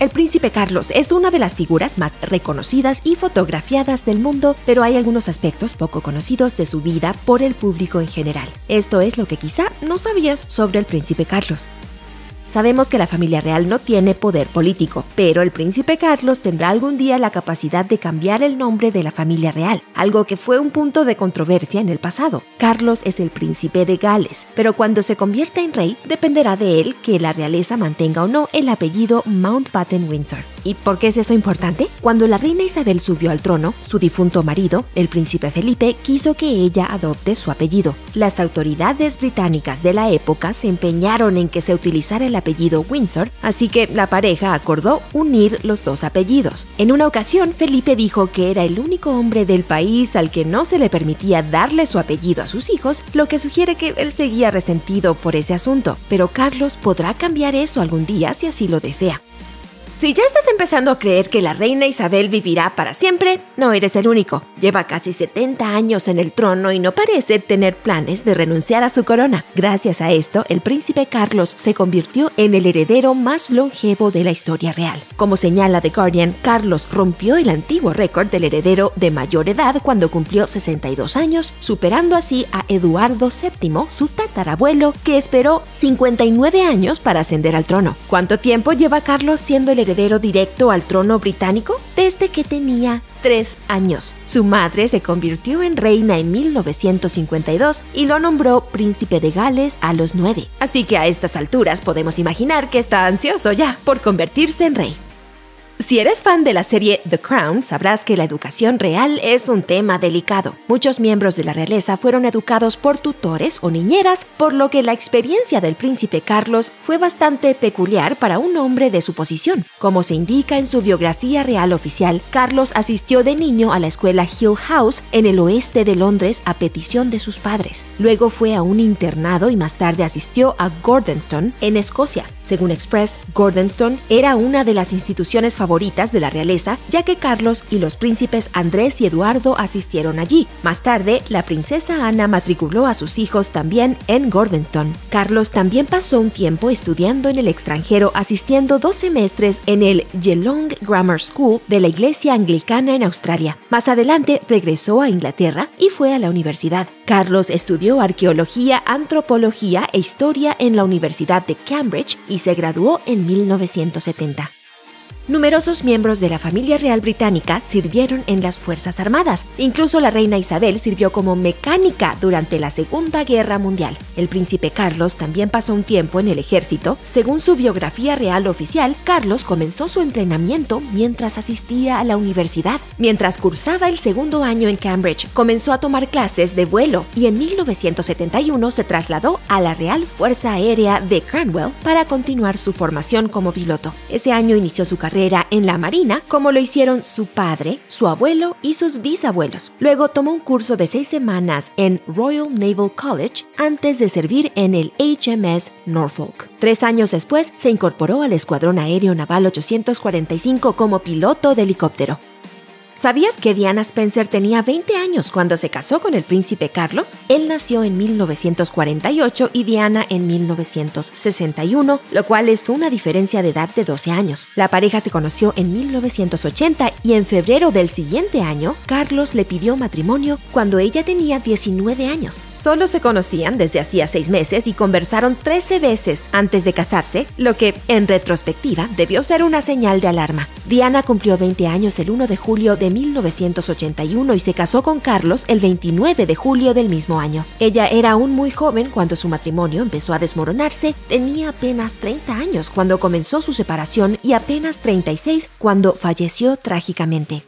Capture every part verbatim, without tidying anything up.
El príncipe Carlos es una de las figuras más reconocidas y fotografiadas del mundo, pero hay algunos aspectos poco conocidos de su vida por el público en general. Esto es lo que quizá no sabías sobre el príncipe Carlos. Sabemos que la familia real no tiene poder político, pero el príncipe Carlos tendrá algún día la capacidad de cambiar el nombre de la familia real, algo que fue un punto de controversia en el pasado. Carlos es el príncipe de Gales, pero cuando se convierta en rey, dependerá de él que la realeza mantenga o no el apellido Mountbatten-Windsor. ¿Y por qué es eso importante? Cuando la reina Isabel subió al trono, su difunto marido, el príncipe Felipe, quiso que ella adopte su apellido. Las autoridades británicas de la época se empeñaron en que se utilizara el apellido Windsor, así que la pareja acordó unir los dos apellidos. En una ocasión, Felipe dijo que era el único hombre del país al que no se le permitía darle su apellido a sus hijos, lo que sugiere que él seguía resentido por ese asunto, pero Carlos podrá cambiar eso algún día si así lo desea. Si ya estás empezando a creer que la reina Isabel vivirá para siempre, no eres el único. Lleva casi setenta años en el trono y no parece tener planes de renunciar a su corona. Gracias a esto, el príncipe Carlos se convirtió en el heredero más longevo de la historia real. Como señala The Guardian, Carlos rompió el antiguo récord del heredero de mayor edad cuando cumplió sesenta y dos años, superando así a Eduardo séptimo, su tatarabuelo, que esperó cincuenta y nueve años para ascender al trono. ¿Cuánto tiempo lleva Carlos siendo el heredero directo al trono británico? Desde que tenía tres años. Su madre se convirtió en reina en mil novecientos cincuenta y dos y lo nombró príncipe de Gales a los nueve. Así que a estas alturas podemos imaginar que está ansioso ya por convertirse en rey. Si eres fan de la serie The Crown, sabrás que la educación real es un tema delicado. Muchos miembros de la realeza fueron educados por tutores o niñeras, por lo que la experiencia del príncipe Carlos fue bastante peculiar para un hombre de su posición. Como se indica en su biografía real oficial, Carlos asistió de niño a la escuela Hill House en el oeste de Londres a petición de sus padres. Luego fue a un internado y más tarde asistió a Gordonstoun, en Escocia. Según Express, Gordonstoun era una de las instituciones favoritas de la realeza, ya que Carlos y los príncipes Andrés y Eduardo asistieron allí. Más tarde, la princesa Ana matriculó a sus hijos también en Gordonstoun. Carlos también pasó un tiempo estudiando en el extranjero, asistiendo dos semestres en el Geelong Grammar School de la Iglesia Anglicana en Australia. Más adelante, regresó a Inglaterra y fue a la universidad. Carlos estudió arqueología, antropología e historia en la Universidad de Cambridge y se graduó en mil novecientos setenta. Numerosos miembros de la familia real británica sirvieron en las Fuerzas Armadas. Incluso la reina Isabel sirvió como mecánica durante la Segunda Guerra Mundial. El príncipe Carlos también pasó un tiempo en el ejército. Según su biografía real oficial, Carlos comenzó su entrenamiento mientras asistía a la universidad. Mientras cursaba el segundo año en Cambridge, comenzó a tomar clases de vuelo y en mil novecientos setenta y uno se trasladó a la Real Fuerza Aérea de Cranwell para continuar su formación como piloto. Ese año inició su carrera en la marina, como lo hicieron su padre, su abuelo y sus bisabuelos. Luego tomó un curso de seis semanas en Royal Naval College antes de servir en el H M S Norfolk. Tres años después, se incorporó al Escuadrón Aéreo Naval ochocientos cuarenta y cinco como piloto de helicóptero. ¿Sabías que Diana Spencer tenía veinte años cuando se casó con el príncipe Carlos? Él nació en mil novecientos cuarenta y ocho y Diana en mil novecientos sesenta y uno, lo cual es una diferencia de edad de doce años. La pareja se conoció en mil novecientos ochenta y en febrero del siguiente año, Carlos le pidió matrimonio cuando ella tenía diecinueve años. Solo se conocían desde hacía seis meses y conversaron trece veces antes de casarse, lo que, en retrospectiva, debió ser una señal de alarma. Diana cumplió veinte años el primero de julio de mil novecientos ochenta y uno y se casó con Carlos el veintinueve de julio del mismo año. Ella era aún muy joven cuando su matrimonio empezó a desmoronarse, tenía apenas treinta años cuando comenzó su separación y apenas treinta y seis cuando falleció trágicamente.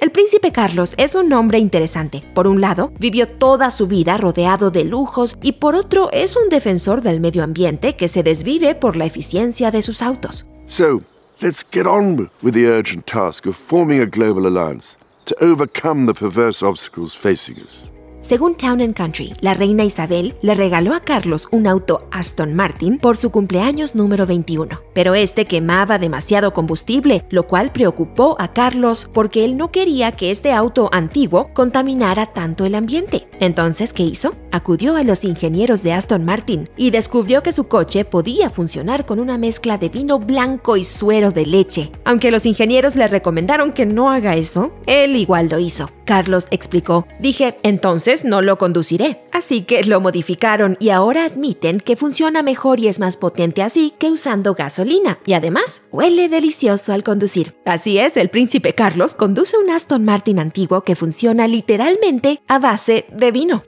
El príncipe Carlos es un hombre interesante. Por un lado, vivió toda su vida rodeado de lujos y por otro, es un defensor del medio ambiente que se desvive por la eficiencia de sus autos. So Let's get on with the urgent task of forming a global alliance to overcome the perverse obstacles facing us. Según Town and Country, la reina Isabel le regaló a Carlos un auto Aston Martin por su cumpleaños número veintiuno, pero este quemaba demasiado combustible, lo cual preocupó a Carlos porque él no quería que este auto antiguo contaminara tanto el ambiente. Entonces, ¿qué hizo? Acudió a los ingenieros de Aston Martin y descubrió que su coche podía funcionar con una mezcla de vino blanco y suero de leche. Aunque los ingenieros le recomendaron que no haga eso, él igual lo hizo. Carlos explicó: "Dije, entonces no lo conduciré". Así que lo modificaron y ahora admiten que funciona mejor y es más potente así que usando gasolina, y además huele delicioso al conducir. Así es, el príncipe Carlos conduce un Aston Martin antiguo que funciona literalmente a base de vino.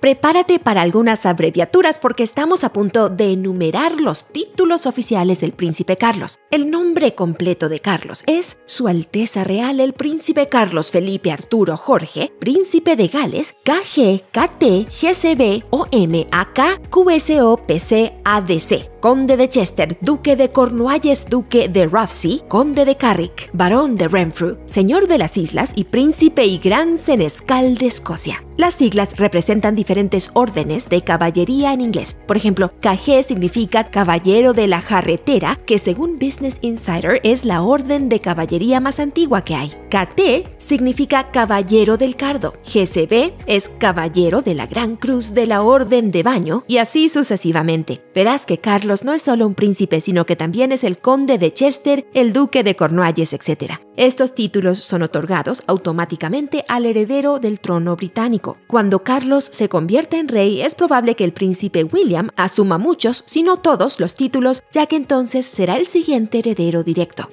Prepárate para algunas abreviaturas porque estamos a punto de enumerar los títulos oficiales del príncipe Carlos. El nombre completo de Carlos es Su Alteza Real el Príncipe Carlos Felipe Arturo Jorge, Príncipe de Gales, K G K T G C B O M A K Q S O P C A D C. Conde de Chester, Duque de Cornualles, Duque de Rothesay, Conde de Carrick, Barón de Renfrew, Señor de las Islas y Príncipe y Gran Senescal de Escocia. Las siglas representan diferentes órdenes de caballería en inglés. Por ejemplo, K G significa Caballero de la Jarretera, que según Business Insider es la orden de caballería más antigua que hay. K T significa Caballero del Cardo, G C B es Caballero de la Gran Cruz de la Orden de Baño y así sucesivamente. Verás que Carlos Carlos no es solo un príncipe, sino que también es el conde de Chester, el duque de Cornualles, etcétera. Estos títulos son otorgados automáticamente al heredero del trono británico. Cuando Carlos se convierte en rey, es probable que el príncipe William asuma muchos, si no todos, los títulos, ya que entonces será el siguiente heredero directo.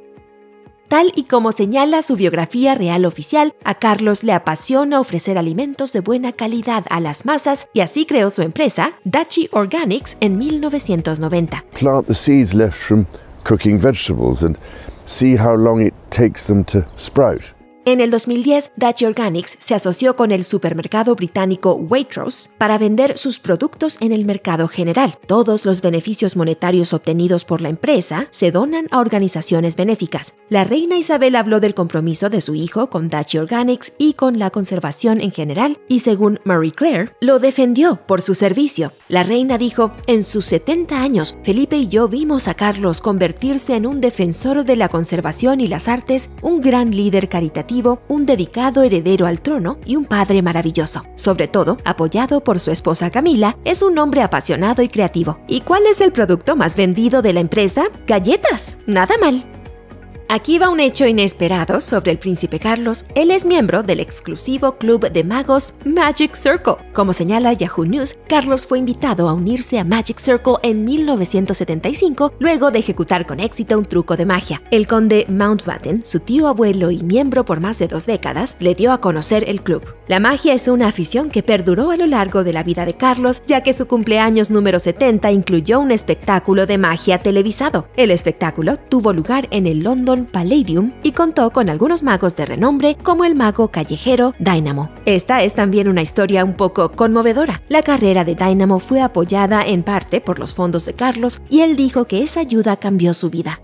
Tal y como señala su biografía real oficial, a Carlos le apasiona ofrecer alimentos de buena calidad a las masas y así creó su empresa, Dachi Organics, en mil novecientos noventa. Plant the seeds left from cooking vegetables and see how long it takes them to sprout. En el dos mil diez, Dachi Organics se asoció con el supermercado británico Waitrose para vender sus productos en el mercado general. Todos los beneficios monetarios obtenidos por la empresa se donan a organizaciones benéficas. La reina Isabel habló del compromiso de su hijo con Dachi Organics y con la conservación en general, y según Marie Claire, lo defendió por su servicio. La reina dijo: "En sus setenta años, Felipe y yo vimos a Carlos convertirse en un defensor de la conservación y las artes, un gran líder caritativo, un dedicado heredero al trono y un padre maravilloso. Sobre todo, apoyado por su esposa Camila, es un hombre apasionado y creativo. ¿Y cuál es el producto más vendido de la empresa? Galletas. Nada mal". Aquí va un hecho inesperado sobre el príncipe Carlos. Él es miembro del exclusivo club de magos Magic Circle. Como señala Yahoo News, Carlos fue invitado a unirse a Magic Circle en mil novecientos setenta y cinco luego de ejecutar con éxito un truco de magia. El conde Mountbatten, su tío abuelo y miembro por más de dos décadas, le dio a conocer el club. La magia es una afición que perduró a lo largo de la vida de Carlos, ya que su cumpleaños número setenta incluyó un espectáculo de magia televisado. El espectáculo tuvo lugar en el Londres Palladium y contó con algunos magos de renombre como el mago callejero Dynamo. Esta es también una historia un poco conmovedora. La carrera de Dynamo fue apoyada en parte por los fondos de Carlos y él dijo que esa ayuda cambió su vida.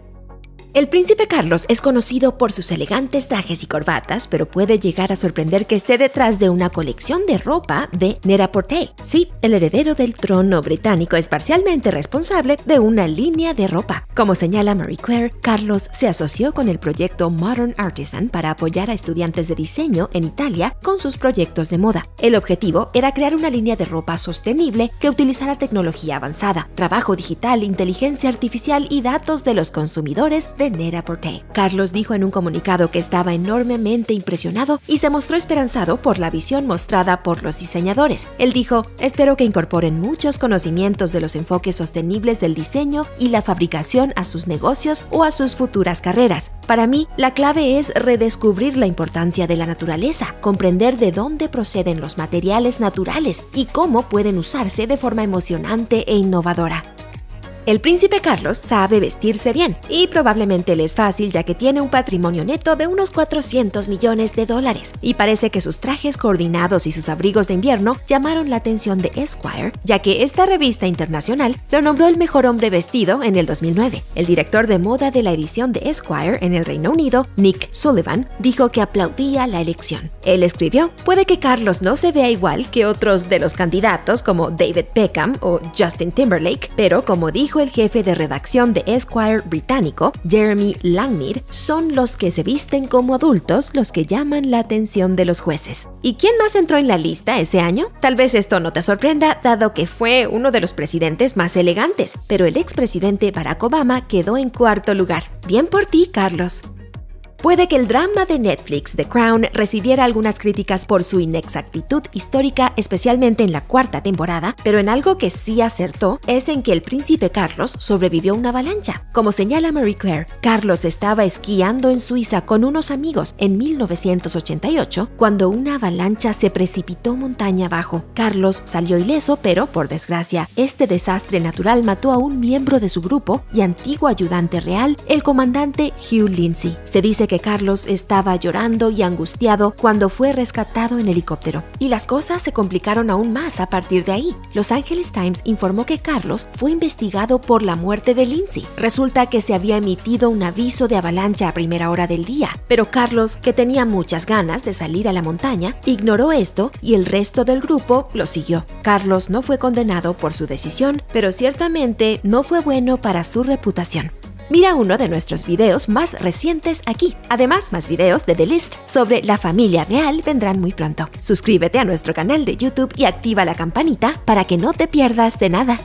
El príncipe Carlos es conocido por sus elegantes trajes y corbatas, pero puede llegar a sorprender que esté detrás de una colección de ropa de Net-a-Porter. Sí, el heredero del trono británico es parcialmente responsable de una línea de ropa. Como señala Marie Claire, Carlos se asoció con el proyecto Modern Artisan para apoyar a estudiantes de diseño en Italia con sus proyectos de moda. El objetivo era crear una línea de ropa sostenible que utilizara tecnología avanzada, trabajo digital, inteligencia artificial y datos de los consumidores de Net-a-Porter. Carlos dijo en un comunicado que estaba enormemente impresionado y se mostró esperanzado por la visión mostrada por los diseñadores. Él dijo: "Espero que incorporen muchos conocimientos de los enfoques sostenibles del diseño y la fabricación a sus negocios o a sus futuras carreras. Para mí, la clave es redescubrir la importancia de la naturaleza, comprender de dónde proceden los materiales naturales y cómo pueden usarse de forma emocionante e innovadora". El príncipe Carlos sabe vestirse bien y probablemente le es fácil ya que tiene un patrimonio neto de unos cuatrocientos millones de dólares y parece que sus trajes coordinados y sus abrigos de invierno llamaron la atención de Esquire, ya que esta revista internacional lo nombró el mejor hombre vestido en el dos mil nueve. El director de moda de la edición de Esquire en el Reino Unido, Nick Sullivan, dijo que aplaudía la elección. Él escribió, puede que Carlos no se vea igual que otros de los candidatos como David Beckham o Justin Timberlake, pero como dijo el jefe de redacción de Esquire británico, Jeremy Langmead, son los que se visten como adultos los que llaman la atención de los jueces. ¿Y quién más entró en la lista ese año? Tal vez esto no te sorprenda, dado que fue uno de los presidentes más elegantes, pero el expresidente Barack Obama quedó en cuarto lugar. Bien por ti, Carlos. Puede que el drama de Netflix, The Crown, recibiera algunas críticas por su inexactitud histórica, especialmente en la cuarta temporada, pero en algo que sí acertó es en que el príncipe Carlos sobrevivió a una avalancha. Como señala Marie Claire, Carlos estaba esquiando en Suiza con unos amigos en mil novecientos ochenta y ocho cuando una avalancha se precipitó montaña abajo. Carlos salió ileso, pero, por desgracia, este desastre natural mató a un miembro de su grupo y antiguo ayudante real, el comandante Hugh Lindsay. Se dice que que Carlos estaba llorando y angustiado cuando fue rescatado en helicóptero. Y las cosas se complicaron aún más a partir de ahí. Los Angeles Times informó que Carlos fue investigado por la muerte de Lindsay. Resulta que se había emitido un aviso de avalancha a primera hora del día, pero Carlos, que tenía muchas ganas de salir a la montaña, ignoró esto y el resto del grupo lo siguió. Carlos no fue condenado por su decisión, pero ciertamente no fue bueno para su reputación. Mira uno de nuestros videos más recientes aquí. Además, más videos de The List sobre la familia real vendrán muy pronto. Suscríbete a nuestro canal de YouTube y activa la campanita para que no te pierdas de nada.